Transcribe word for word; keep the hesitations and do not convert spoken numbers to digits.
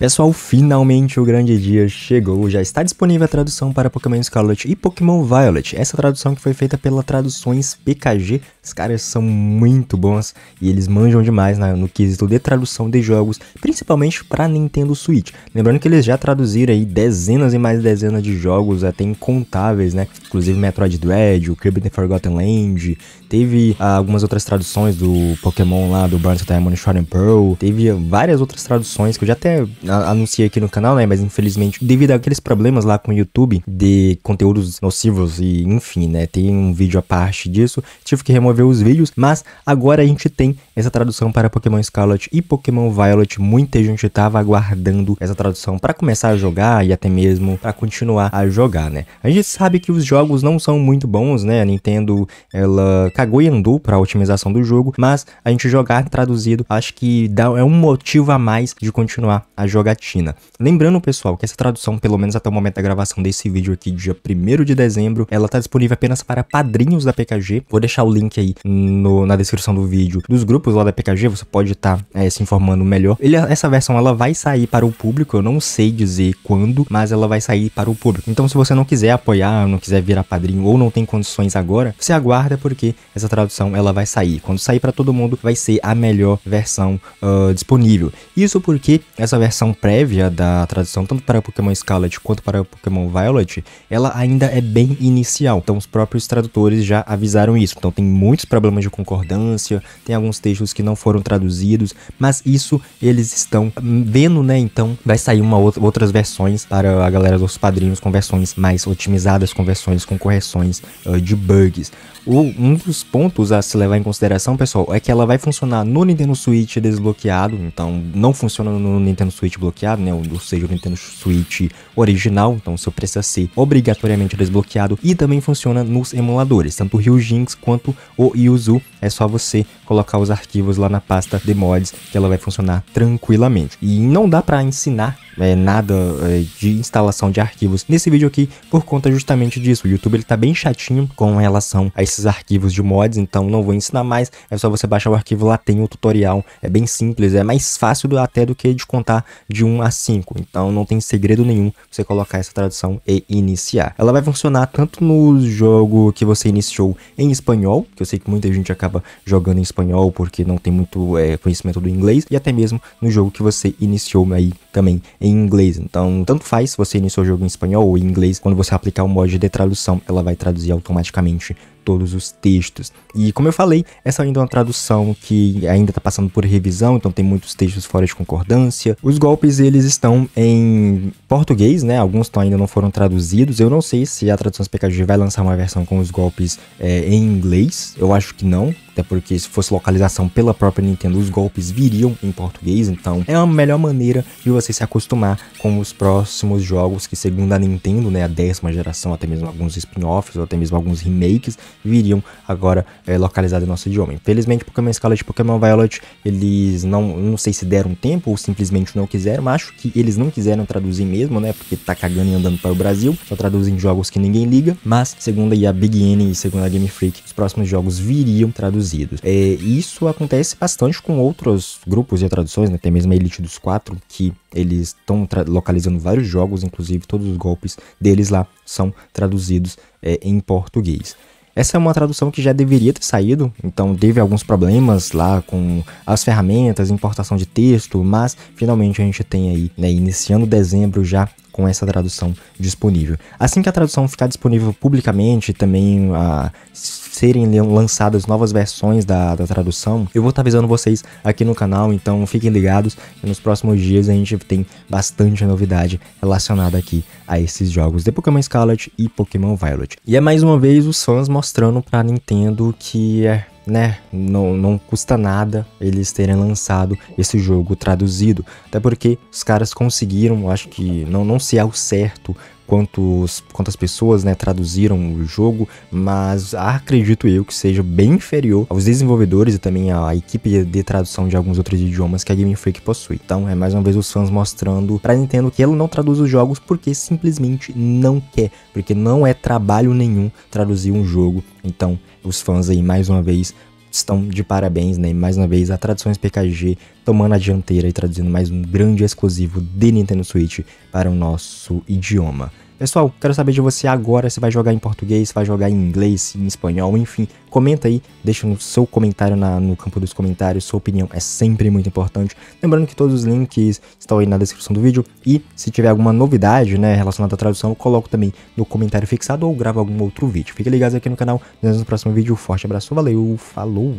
Pessoal, finalmente o grande dia chegou, já está disponível a tradução para Pokémon Scarlet e Pokémon Violet. Essa tradução que foi feita pela Traduções P K G, os caras são muito bons e eles manjam demais na, no quesito de tradução de jogos, principalmente para Nintendo Switch. Lembrando que eles já traduziram aí dezenas e mais dezenas de jogos, até incontáveis, né? Inclusive Metroid Dread, o Kirby and the Forgotten Land, teve ah, algumas outras traduções do Pokémon lá, do Brilliant Diamond e Shining Pearl, teve várias outras traduções que eu já até anunciei aqui no canal, né, mas infelizmente devido àqueles problemas lá com o YouTube de conteúdos nocivos e enfim, né, tem um vídeo a parte disso, tive que remover os vídeos, mas agora a gente tem essa tradução para Pokémon Scarlet e Pokémon Violet. Muita gente tava aguardando essa tradução para começar a jogar e até mesmo para continuar a jogar, né. A gente sabe que os jogos não são muito bons, né, a Nintendo, ela cagou e andou para a otimização do jogo, mas a gente jogar traduzido, acho que dá, é um motivo a mais de continuar a jogar. Jogatina. Lembrando, pessoal, que essa tradução, pelo menos até o momento da gravação desse vídeo aqui, dia primeiro de dezembro, ela tá disponível apenas para padrinhos da P K G. Vou deixar o link aí no, na descrição do vídeo dos grupos lá da P K G, você pode estar tá, é, se informando melhor. Ele, essa versão, ela vai sair para o público, eu não sei dizer quando, mas ela vai sair para o público. Então, se você não quiser apoiar, não quiser virar padrinho ou não tem condições agora, você aguarda porque essa tradução, ela vai sair. Quando sair para todo mundo, vai ser a melhor versão uh, disponível. Isso porque essa versão prévia da tradução, tanto para Pokémon Scarlet quanto para Pokémon Violet, ela ainda é bem inicial, então os próprios tradutores já avisaram isso, então tem muitos problemas de concordância, tem alguns textos que não foram traduzidos, mas isso eles estão vendo, né, então vai sair uma outra, outras versões para a galera dos padrinhos, com versões mais otimizadas, com versões com correções uh, de bugs. O, um dos pontos a se levar em consideração, pessoal, é que ela vai funcionar no Nintendo Switch desbloqueado, então não funciona no Nintendo Switch bloqueado, né, ou seja, o Nintendo Switch original, então seu precisa ser obrigatoriamente desbloqueado, e também funciona nos emuladores, tanto o Ryujinx quanto o Yuzu, é só você colocar os arquivos lá na pasta de mods que ela vai funcionar tranquilamente. E não dá pra ensinar é, nada é, de instalação de arquivos nesse vídeo aqui, por conta justamente disso, o YouTube ele tá bem chatinho com relação a esses arquivos de mods, então não vou ensinar mais, é só você baixar o arquivo, lá tem o tutorial, é bem simples, é mais fácil do, até do que de contar de um a cinco, então não tem segredo nenhum você colocar essa tradução e iniciar. Ela vai funcionar tanto no jogo que você iniciou em espanhol, que eu sei que muita gente acaba jogando em espanhol porque não tem muito é, conhecimento do inglês, e até mesmo no jogo que você iniciou aí também em inglês, então tanto faz se você iniciou o jogo em espanhol ou em inglês, quando você aplicar o mod de tradução, ela vai traduzir automaticamente todos os textos. E como eu falei, essa ainda é uma tradução que ainda tá passando por revisão, então tem muitos textos fora de concordância. Os golpes eles estão em português, né, alguns ainda não foram traduzidos, eu não sei se a Traduções P K G vai lançar uma versão com os golpes é, em inglês, eu acho que não, até porque se fosse localização pela própria Nintendo, os golpes viriam em português, então é a melhor maneira de você se acostumar com os próximos jogos, que segundo a Nintendo, né, a décima geração, até mesmo alguns spin-offs, ou até mesmo alguns remakes, viriam agora é, localizados em nosso idioma. Infelizmente, Pokémon Scarlet e Pokémon Violet, eles não, não sei se deram tempo ou simplesmente não quiseram, mas acho que eles não quiseram traduzir mesmo, né, porque tá cagando e andando para o Brasil, só traduzem jogos que ninguém liga, mas segundo aí a Big N e segundo a Game Freak, os próximos jogos viriam traduzidos. É, isso acontece bastante com outros grupos de traduções, né, até mesmo a Elite dos Quatro, que eles estão localizando vários jogos, inclusive todos os golpes deles lá são traduzidos é, em português. Essa é uma tradução que já deveria ter saído, então teve alguns problemas lá com as ferramentas, importação de texto, mas finalmente a gente tem aí, né, iniciando dezembro já com essa tradução disponível. Assim que a tradução ficar disponível publicamente, também a serem lançadas novas versões da, da tradução, eu vou estar avisando vocês aqui no canal, então fiquem ligados, e nos próximos dias a gente tem bastante novidade relacionada aqui a esses jogos de Pokémon Scarlet e Pokémon Violet. E é mais uma vez os fãs mostrando pra Nintendo que é... né, não, não custa nada eles terem lançado esse jogo traduzido, até porque os caras conseguiram, acho que não, não sei ao certo quantos, quantas pessoas, né, traduziram o jogo, mas acredito eu que seja bem inferior aos desenvolvedores e também à equipe de tradução de alguns outros idiomas que a Game Freak possui. Então é mais uma vez os fãs mostrando pra Nintendo que ela não traduz os jogos porque simplesmente não quer, porque não é trabalho nenhum traduzir um jogo, então os fãs aí mais uma vez estão de parabéns, né? Mais uma vez, a Traduções P K G tomando a dianteira e traduzindo mais um grande exclusivo de Nintendo Switch para o nosso idioma. Pessoal, quero saber de você agora, se vai jogar em português, se vai jogar em inglês, em espanhol, enfim. Comenta aí, deixa o seu comentário na, no campo dos comentários, sua opinião é sempre muito importante. Lembrando que todos os links estão aí na descrição do vídeo e se tiver alguma novidade, né, relacionada à tradução, eu coloco também no comentário fixado ou gravo algum outro víteo. Fiquem ligados aqui no canal, nos vemos no próximo vídeo, forte abraço, valeu, falou!